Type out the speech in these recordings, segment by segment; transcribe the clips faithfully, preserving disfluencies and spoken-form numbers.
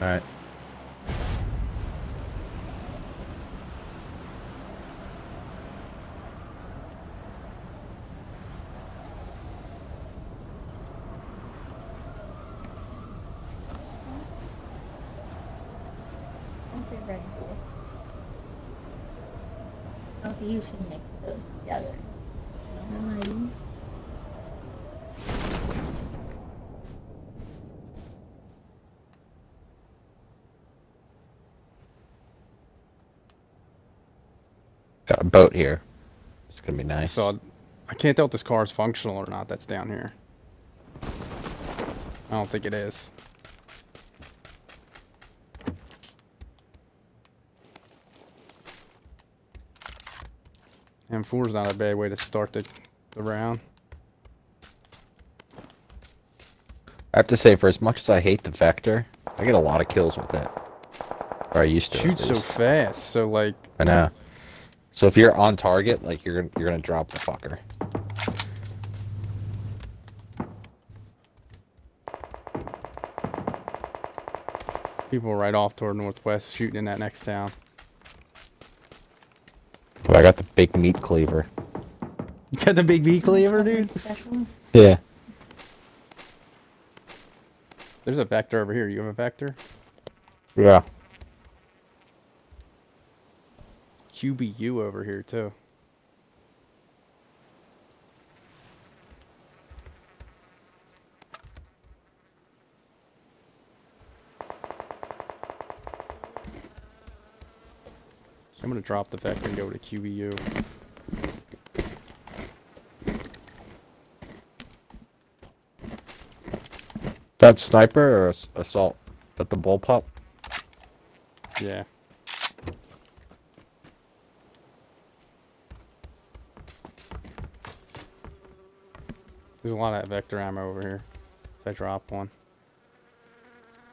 Alright. Red Bull. I don't think you should mix those together. Nice. Got a boat here. It's gonna be nice. So I can't tell if this car is functional or not. That's down here. I don't think it is. M four is not a bad way to start the, the round. I have to say, for as much as I hate the Vector, I get a lot of kills with it. Or I used to. Shoot so fast, so like. I know. So if you're on target, like you're you're gonna drop the fucker. People right off toward northwest, shooting in that next town. I got the big meat cleaver. You got the big meat cleaver, dude? Yeah. There's a Vector over here. You have a Vector? Yeah. Q B U over here, too. I'm gonna drop the Vector and go to Q B U. That sniper or assault? That the bullpup? Yeah. There's a lot of that Vector ammo over here. So I dropped one.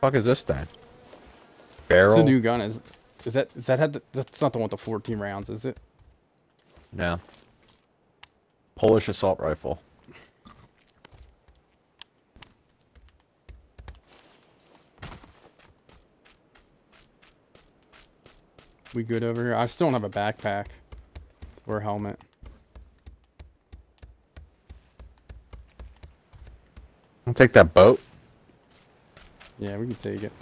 What the fuck is this thing? Barrel? It's a new gun. Is Is that, is that had to, that's not the one with the fourteen rounds, is it? No. Polish assault rifle. We good over here? I still don't have a backpack or a helmet. I'll take that boat. Yeah, we can take it.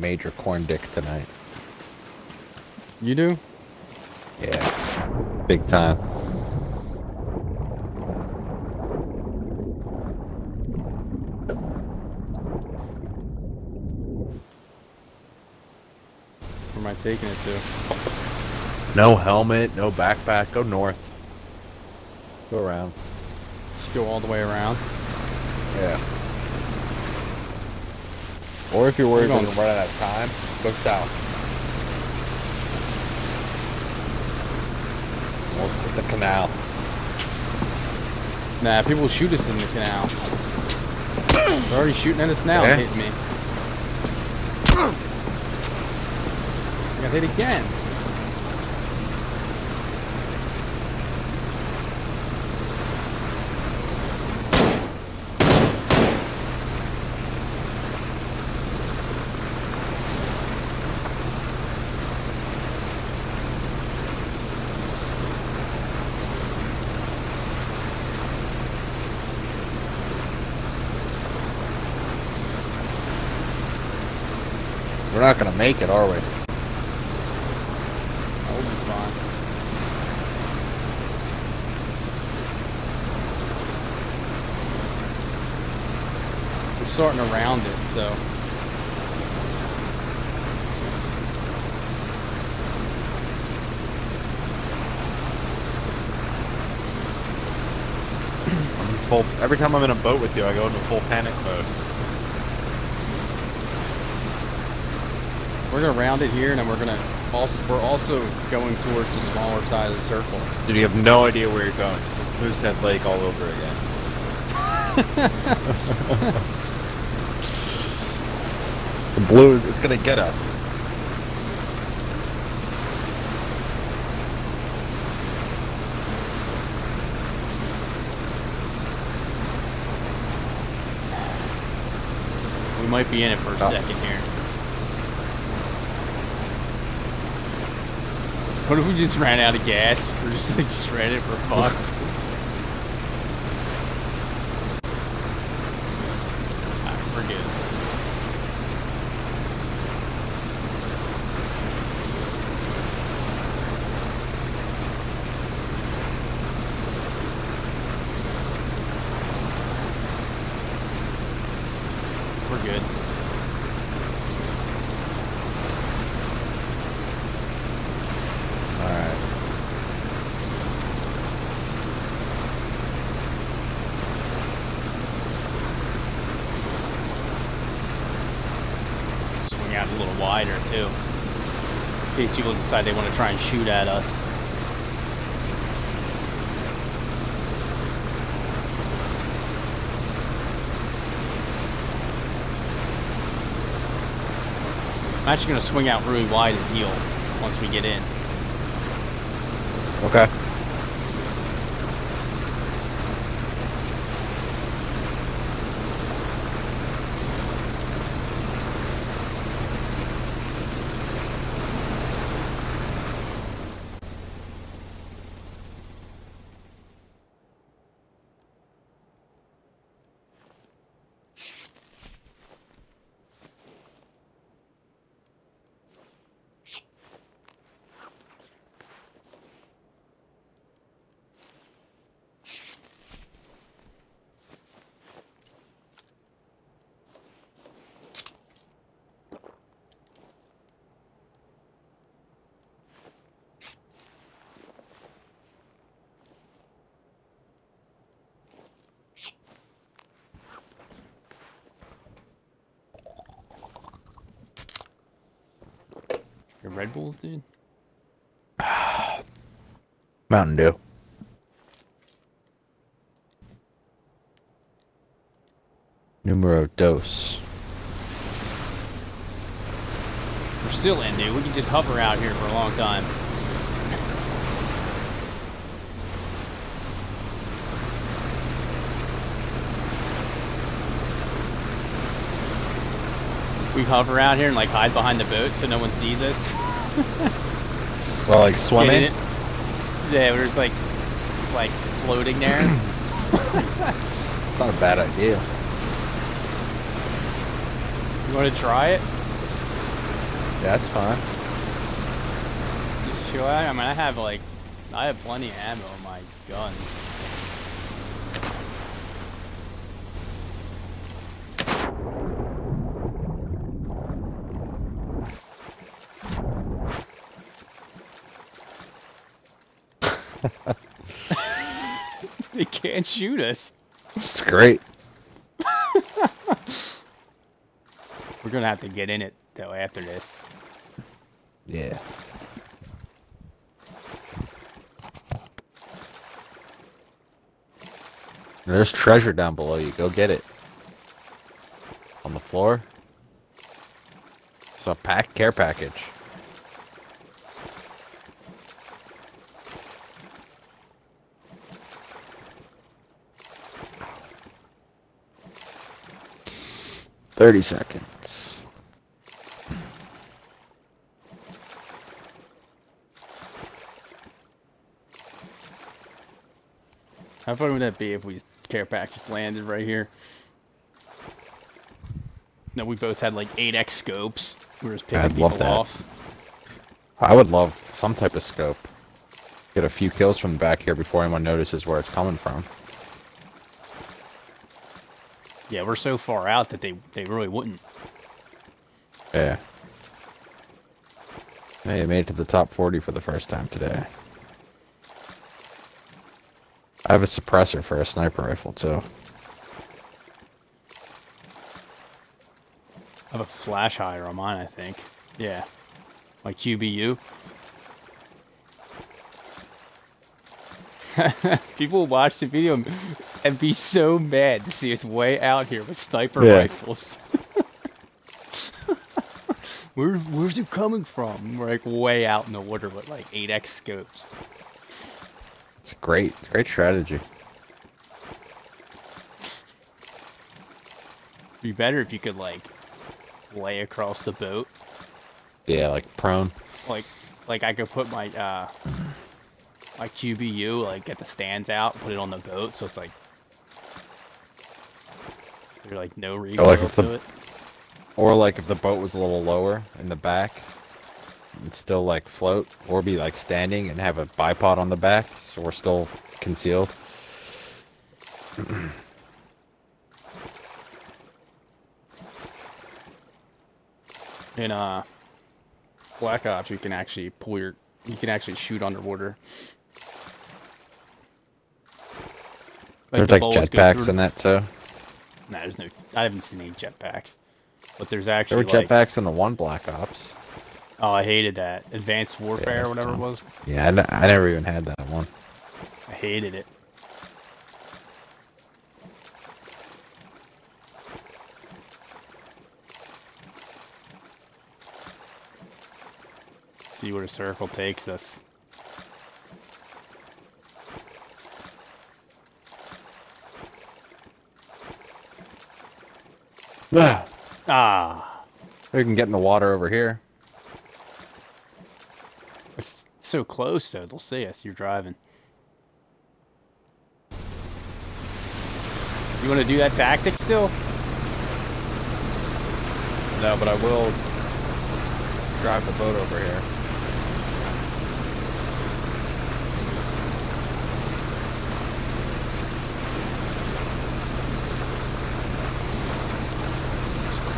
Major corn dick tonight. You do? Yeah. Big time. Where am I taking it to? No helmet, no backpack. Go north. Go around. Just go all the way around? Yeah. Or if you're worried you're going to run out of time, go south. Or hit the canal. Nah, people shoot us in the canal. They're already shooting at us now and yeah. Hitting me. I got hit again. We're not gonna make it, are we? That would be fine. We're starting around it, so. I'm in full, every time I'm in a boat with you, I go into full panic mode. We're gonna round it here, and then we're gonna also we're also going towards the smaller side of the circle. Dude, you have no idea where you're going. It's just Moosehead Lake all over again. The blues, it's gonna get us. We might be in it for a oh. second here. What if we just ran out of gas? We're just like stranded, we're fucked. Alright, we're good. We're good. All right. Swing out a little wider too. In case people decide they want to try and shoot at us. I'm actually going to swing out really wide and heal once we get in. Okay. Red Bulls, dude? Mountain Dew. Numero dos. We're still in, dude. We can just hover out here for a long time. We hover out here and like hide behind the boat so no one sees us. Well, like swimming? It. Yeah, we're just like, like floating there. It's not a bad idea. You want to try it? That's fine. Just chill out. I mean, I have like, I have plenty of ammo on my guns. They can't shoot us. It's great. We're gonna have to get in it though after this. Yeah. There's treasure down below you. Go get it. On the floor. It's a pack care package. Thirty seconds. How fun would that be if we care pack just landed right here? No, we both had like eight X scopes. We were just picking I'd people love that. off. I would love some type of scope. Get a few kills from back here before anyone notices where it's coming from. Yeah, we're so far out that they, they really wouldn't. Yeah. Hey, I made it to the top forty for the first time today. I have a suppressor for a sniper rifle, too. I have a flash higher on mine, I think. Yeah. My Q B U. People watch the video and be so mad to see us way out here with sniper yeah. rifles. Where, where's it coming from? We're like way out in the water with like eight X scopes. It's great. Great strategy. Be better if you could like lay across the boat. Yeah, like prone. Like, like I could put my uh, my Q B U, like get the stands out, put it on the boat, so it's like there's like no recoil like to the, it. Or like if the boat was a little lower in the back, and still like float, or be like standing and have a bipod on the back, so we're still concealed. In uh, Black Ops, you can actually pull your, you can actually shoot underwater. Like there's the like jetpacks in that too. Nah, there's no. I haven't seen any jetpacks, but there's actually there were like, jetpacks in the one Black Ops. Oh, I hated that Advanced Warfare yeah, or whatever dumb. it was. Yeah, I, n I never even had that one. I hated it. See where the circle takes us. Ah. ah. We can get in the water over here. It's so close, though. They'll see us. You're driving. You want to do that tactic still? No, but I will drive the boat over here.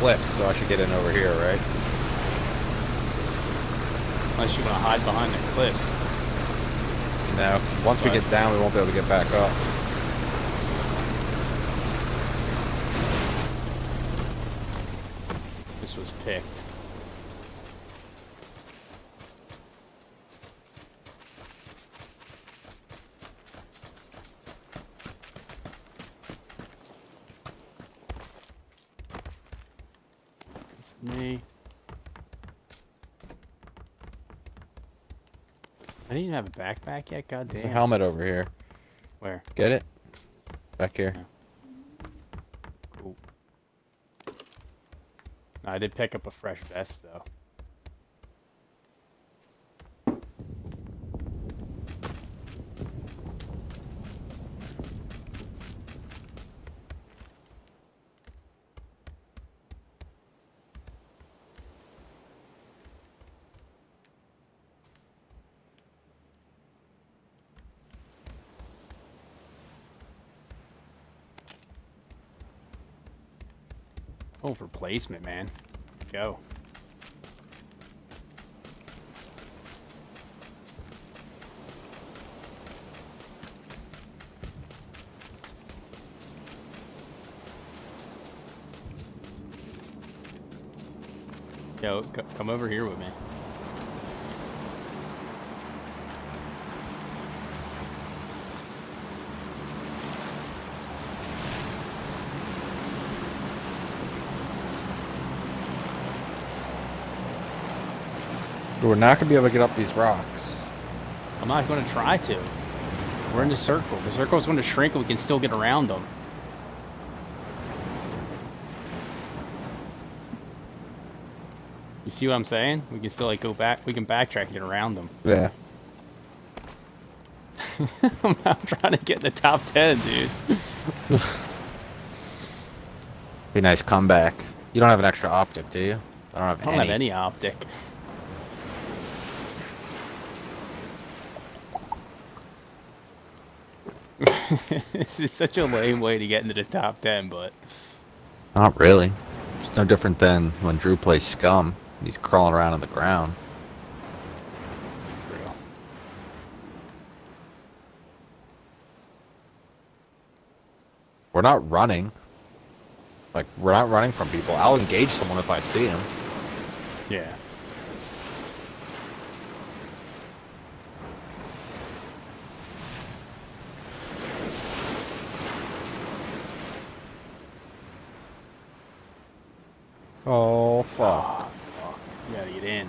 Cliffs, so I should get in over here, right? Unless you want to hide behind the cliffs. No, because once but we get down, we won't be able to get back up. This was picked. Me. I didn't even have a backpack yet, goddamn. There's a helmet over here. Where? Get it? Back here. Yeah. Cool. No, I did pick up a fresh vest though. Oh, for placement, man. Go. Yo, come over here with me. We're not going to be able to get up these rocks. I'm not going to try to. We're in the circle. The circle is going to shrink and we can still get around them. You see what I'm saying? We can still like go back. We can backtrack and get around them. Yeah. I'm not trying to get in the top ten, dude. Be nice comeback. You don't have an extra optic, do you? I don't have I don't any. have any optic. This is such a lame way to get into the top ten, but... Not really. It's no different than when Drew plays Scum. He's crawling around on the ground. Real. We're not running. Like, we're not running from people. I'll engage someone if I see him. Yeah. Oh fuck. Oh, fuck. You gotta get in.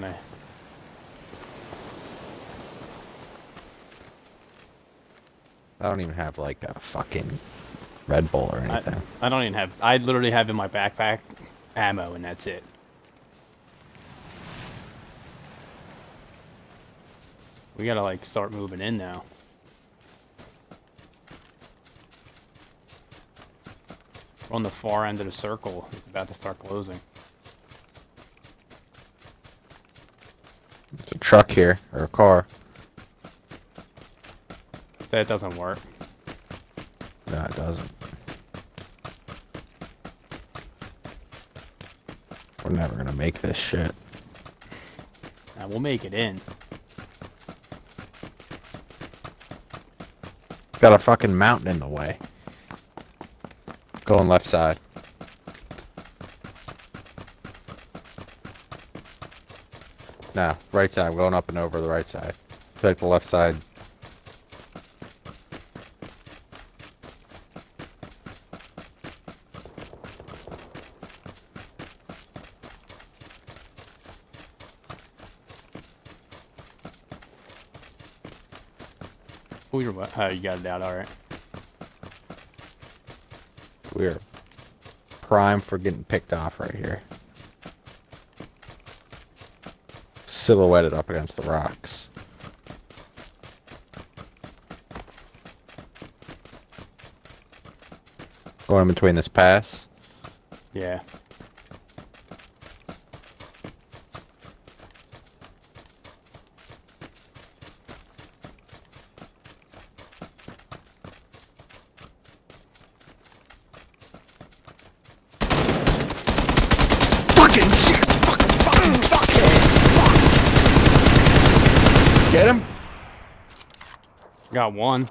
when I... I don't even have, like, a fucking Red Bull or anything. I, I don't even have... I literally have in my backpack ammo, and that's it. We gotta, like, start moving in now. We're on the far end of the circle. It's about to start closing. It's a truck here, or a car. That doesn't work. No, it doesn't. We're never gonna make this shit. Nah, we'll make it in. Got a fucking mountain in the way. Going left side. No, right side. We're going up and over the right side. Take the left side. Oh, you got it out, alright. We're prime for getting picked off right here. Silhouetted up against the rocks. Going in between this pass? Yeah. Got one.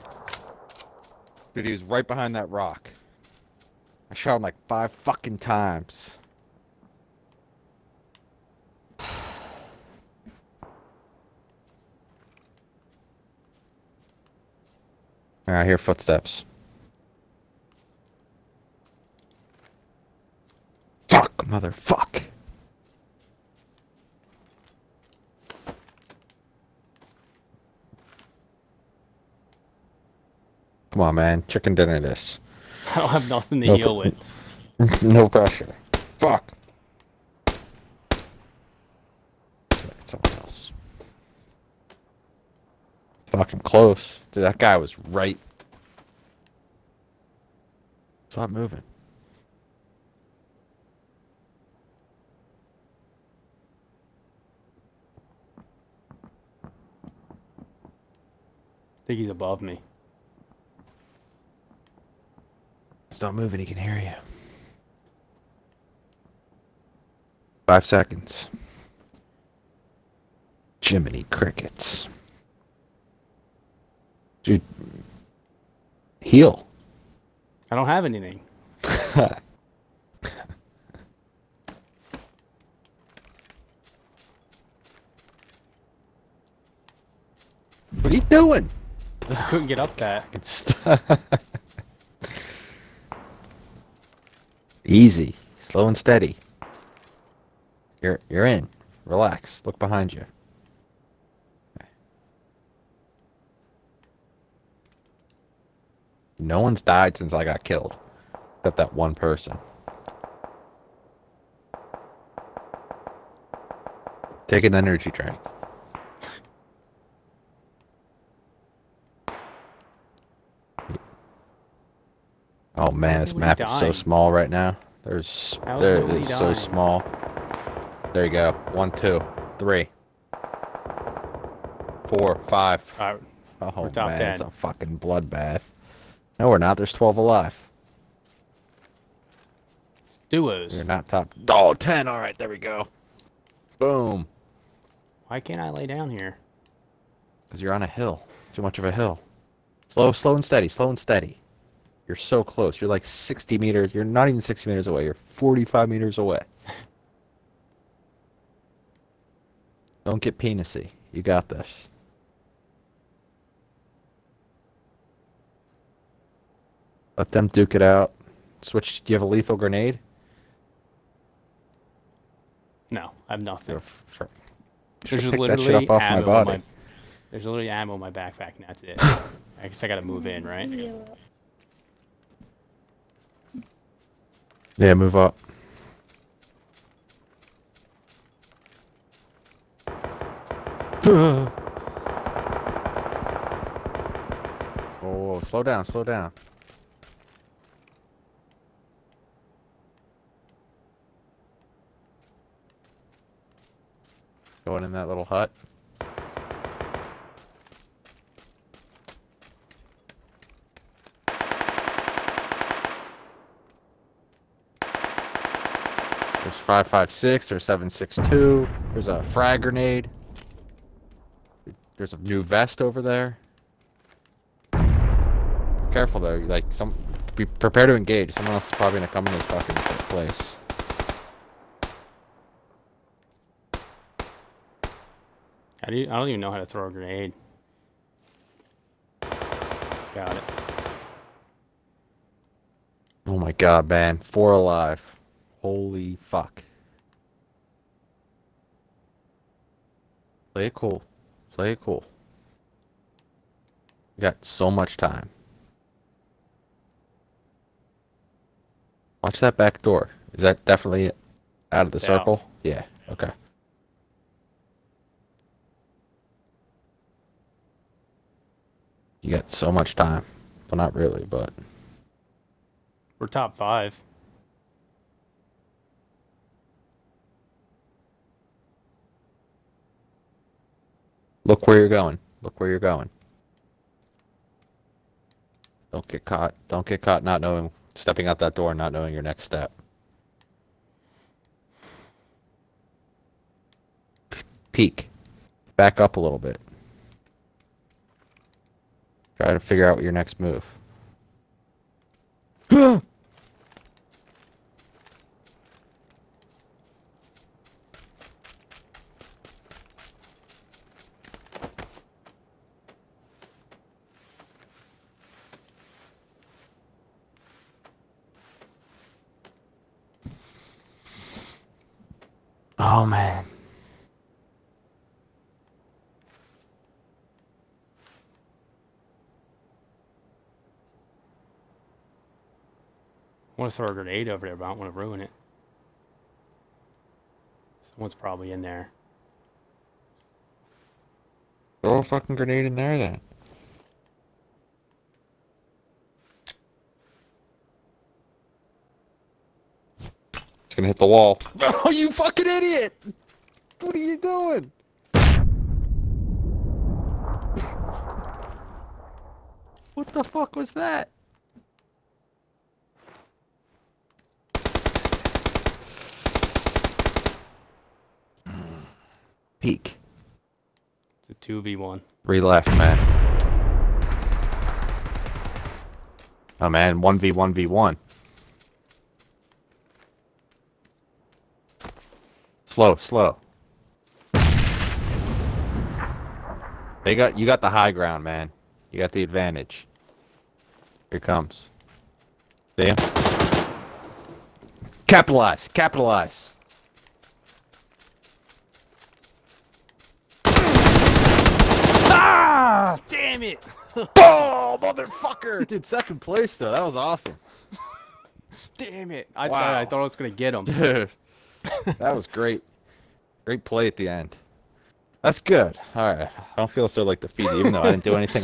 Dude, he was right behind that rock. I shot him like five fucking times. I hear footsteps. Fuck, motherfuck. Come on, man. Chicken dinner this. I don't have nothing to no heal with. No pressure. Fuck. It's someone else. Fucking close. Dude, that guy was right. Stop moving. I think he's above me. Stop moving, he can hear you. Five seconds. Jiminy crickets. Dude, heal. I don't have anything. What are you doing? I couldn't get up that. It's easy, slow and steady. You're you're in. Relax. Look behind you. Okay. No one's died since I got killed, except that one person. Take an energy drink. Oh man, this map is so small right now. There's, there it is so small. There you go. One, two, three, four, five. Right. Oh man, ten. It's a fucking bloodbath. No, we're not. There's twelve alive. It's duos. You're not top. Oh, ten. All right, there we go. Boom. Why can't I lay down here? Because you're on a hill. Too much of a hill. Slow, slow and steady. Slow and steady. You're so close. You're like sixty meters. You're not even sixty meters away. You're forty-five meters away. Don't get penisy. You got this. Let them duke it out. Switch. Do you have a lethal grenade? No, I have nothing. There's just literally off ammo. My body. My, there's literally ammo in my backpack, and that's it. I guess I gotta move in, right? Yeah, move up. Oh, slow down, slow down. Going in that little hut. There's five five six, there's seven six two, there's a frag grenade. There's a new vest over there. Careful though, like some be prepared to engage. Someone else is probably gonna come in this fucking place. I do, I don't even know how to throw a grenade. Got it. Oh my god, man. Four alive. Holy fuck. Play it cool. Play it cool. We got so much time. Watch that back door. Is that definitely out of the it's circle? Out. Yeah, okay. You got so much time. Well, not really, but... We're top five. Look where you're going. Look where you're going. Don't get caught. Don't get caught not knowing... Stepping out that door and not knowing your next step. Peek. Back up a little bit. Try to figure out what your next move. Oh man. I want to throw a grenade over there, but I don't want to ruin it. Someone's probably in there. Throw a fucking grenade in there then. It's gonna hit the wall. Oh, you fucking idiot! What are you doing? What the fuck was that? Peek. It's a two v one. Three left, man. Oh man, one v one v one. Slow, slow. They got you got the high ground, man. You got the advantage. Here it comes. See him? Capitalize, capitalize. Damn it! Oh, motherfucker! Dude, second place though. That was awesome. Damn it! I, wow. I, I thought I was gonna get him. Dude, that was great. Great play at the end. That's good. All right. I don't feel so like defeated, even though I didn't do anything.